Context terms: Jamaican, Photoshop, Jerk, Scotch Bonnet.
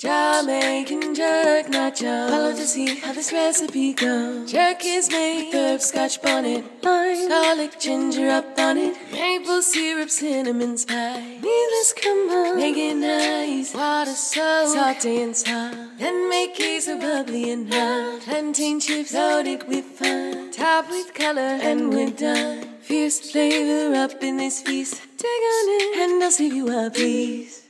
Jamaican jerk, not jam. Follow to see how this recipe goes. Jerk is made with herb, scotch bonnet, lime, garlic, ginger up on it, maple syrup, cinnamon spice. Needless, come on, make it nice. Water, soak, saute and salt, then make queso bubbly and hot. Plantain chips loaded with fun, top with color, and we're done. Fierce flavor up in this feast. Dig on it, and I'll save you a piece.